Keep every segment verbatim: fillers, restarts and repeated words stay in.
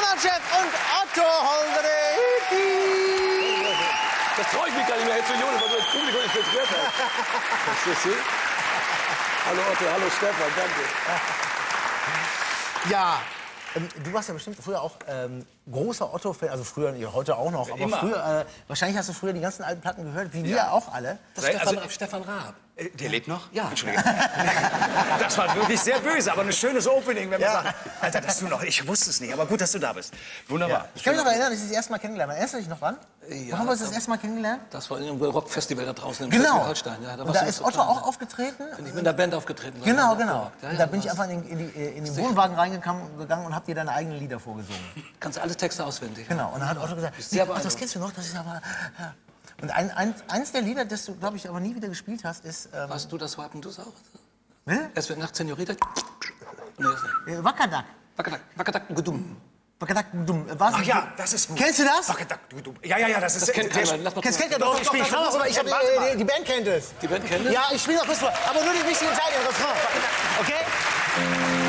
Nontschew und Otto Holderich. Das traue ich mich gar nicht mehr, Herr Zunione, weil du das Publikum infiltriert hast. Verstehst du? Hallo Otto, hallo Stefan, danke. Ja. Ähm, du warst ja bestimmt früher auch ähm, großer Otto-Fan, also früher, ja, heute auch noch, aber immer. Früher, äh, wahrscheinlich hast du früher die ganzen alten Platten gehört, wie wir ja. auch alle. Das Stefan, also, Raab, Stefan Raab. Äh, der lebt noch? Ja. Entschuldigung. Das war wirklich sehr böse, aber ein schönes Opening, wenn man ja. sagt, Alter, dass du noch, ich wusste es nicht, aber gut, dass du da bist. Wunderbar. Ja. Ich kann mich noch erinnern, dass ich das erste Mal kennengelernt habe. Erinnerst du dich noch wann? Ja, haben wir uns das erste Mal kennengelernt? Das war in einem Rockfestival da draußen in Schleswig-Holstein. Genau. Ja, da, und da ist Otto dran, auch aufgetreten. Ich bin in der Band aufgetreten. Genau, genau. Ja, ja, da bin ich einfach in, in, die, in den Wohnwagen reingegangen und habe dir deine eigenen Lieder vorgesungen. Kannst alle Texte auswendig. Genau. Und dann hat Otto gesagt, nee, Otto, das kennst du noch, das ist aber... Ja. Und ein, ein, eins der Lieder, das du, glaube ich, aber nie wieder gespielt hast, ist... Ähm, Warst du das Wappen, du auch? Ne? Es wird nachts Senorita... Wackadack. Wackadack. Wackadack, gedumm. Wackadack, dumm. Ach ja, das ist gut. Kennst du das? Wackadack, dumm. Ja, ja, ja, das ist... Das kennt keiner. Lass mal. Das kennt keiner. Ich spiele auch, aber ich habe... Die, die Band kennt es. Die Band kennt es? Ja, ich spiele auch Fußball. Aber nur die wichtigen Teile im Refrain. Okay?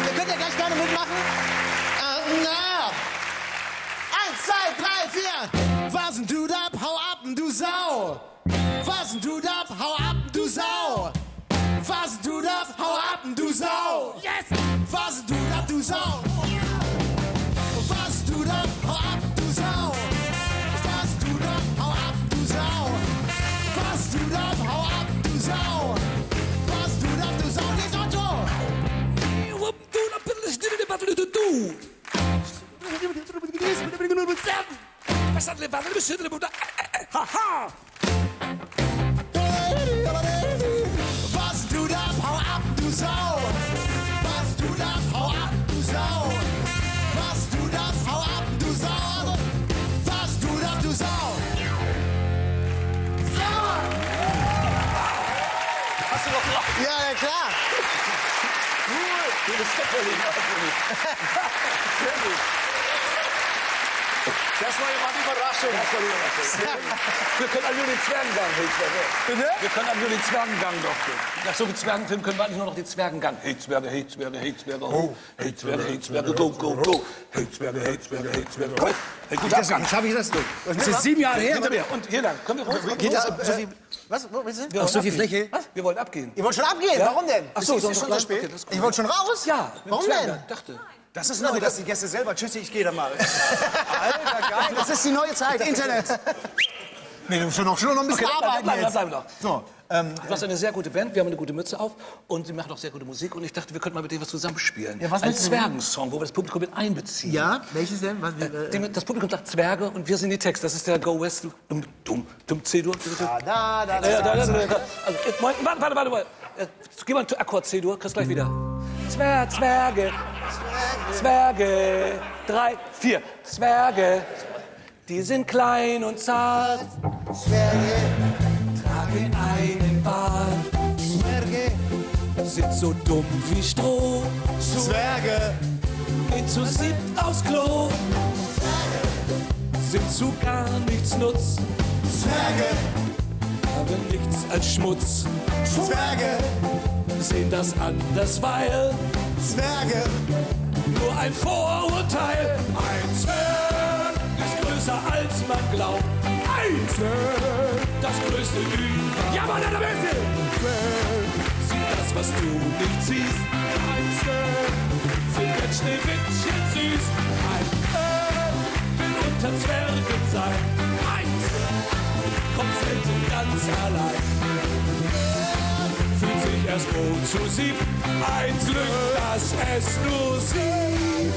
Ihr könnt ja gleich gerne mitmachen. Äh, na! Eins, zwei, drei, vier! Was denn du da? Hau ab, du Sau! Was denn du da? Hau ab, du Sau! Was denn du da? Hau ab, du Sau! Yes! Was denn du da, du Sau! Haha! Was du da? Hau ab, du Sau! Was du da? Hau ab, du Sau! Was du da? Hau ab, du Sau! Was du da? Du Sau! Sauer! Hast du noch drauf? Ja, ja, klar! Cool! Du bist doch. Das war immer eine Überraschung. Wir können an nur den Zwergengang hilfen. Wir können an nur den Zwergengang doch. Nach so einem Zwergenfilm können wir eigentlich nur noch den Zwergengang. Hey Zwerge, hey Zwerge, hey Zwerge, ho. Hey Zwerge, hey Zwerge, go, go, go. Hey Zwerge, hey Zwerge, hey Zwerge, ho. Hey, gut, das habe ich das durch. Das ist sieben Jahre her. Hinter mir. Und hier lang. Können wir raus? Geht das? Was? Wo sind wir? Auf so viel Fläche. Was? Wir wollen abgehen. Ihr wollt schon abgehen? Warum denn? Ach so, ist schon zu spät. Ich wollte schon raus? Ja. Warum denn? Dachte. Das ist neu, dass die Gäste selber, tschüssi, ich gehe da mal. Alter, geil. Das ist die neue Zeit, Internet. Nee, du musst schon noch, schon noch ein bisschen okay, arbeiten bleib, bleib, bleib, bleib jetzt. Bleib, bleib, bleib noch. So, ähm, du hast eine sehr gute Band, wir haben eine gute Mütze auf und sie machen auch sehr gute Musik. Und ich dachte, wir könnten mal mit denen was zusammenspielen. Ja, was ein Zwergensong, wo wir das Publikum mit einbeziehen. Ja, welches denn? Was, äh, das Publikum sagt Zwerge und wir sind die Text. Das ist der Go West, dum, dum, dum, C-Dur. Da, da, da, da, da, da. Warte, warte, warte. Geh mal einen Akkord C-Dur, kriegst gleich wieder. Zwer, Zwerge, Zwerge, drei, vier, Zwerge, die sind klein und zart. Zwerge tragen einen Bart. Zwerge sind so dumm wie Stroh. Zwerge gehen zu siebt aufs Klo. Zwerge sind zu gar nichts nutz. Zwerge haben nichts als Schmutz. Zwerge sehen das anders, weil Zwerge nur ein Vorurteil. Ein Zwerg ist größer als man glaubt. Ein Zwerg, das größte Übel. Ja, Mann, der Beste! Zwerg sieht das, was du nicht siehst. Ein Zwerg findet Schneewittchen süß. Ein Zwerg will unter Zwergen sein. Ein Zwerg kommt selten ganz allein. Fühlt sich erst gut zu sieb. Ein Glück, dass es nur sieben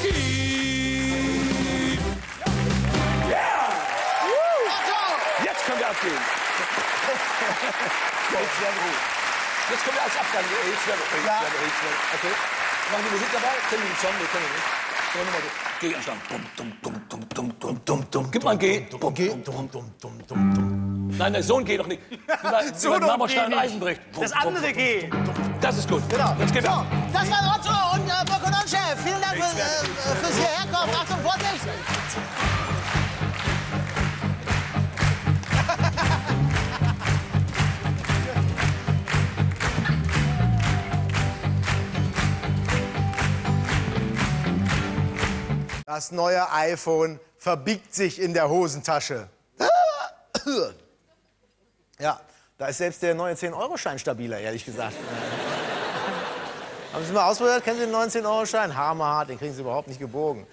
gibt. Ja! Yeah. Jetzt können wir abgehen. Jetzt können wir als Abgang. Okay. Machen wir Musik dabei? Können wir den Song? Wir können ihn nicht. Geh am Stamm. Gib mal ein G. Nein, nein, so ein G doch nicht. So ein Marmorstein Eisenbricht. Das andere G. Das ist gut. Genau. Jetzt geht's. So, das war Otto und Mirco Nontschew. Vielen Dank fürs Hierherkommen. Achtung, Vorsicht. Das neue iPhone verbiegt sich in der Hosentasche. Ja, da ist selbst der neue zehn-Euro-Schein stabiler, ehrlich gesagt. Haben Sie mal ausprobiert? Kennen Sie den neuen zehn-Euro-Schein? Hammerhart, den kriegen Sie überhaupt nicht gebogen.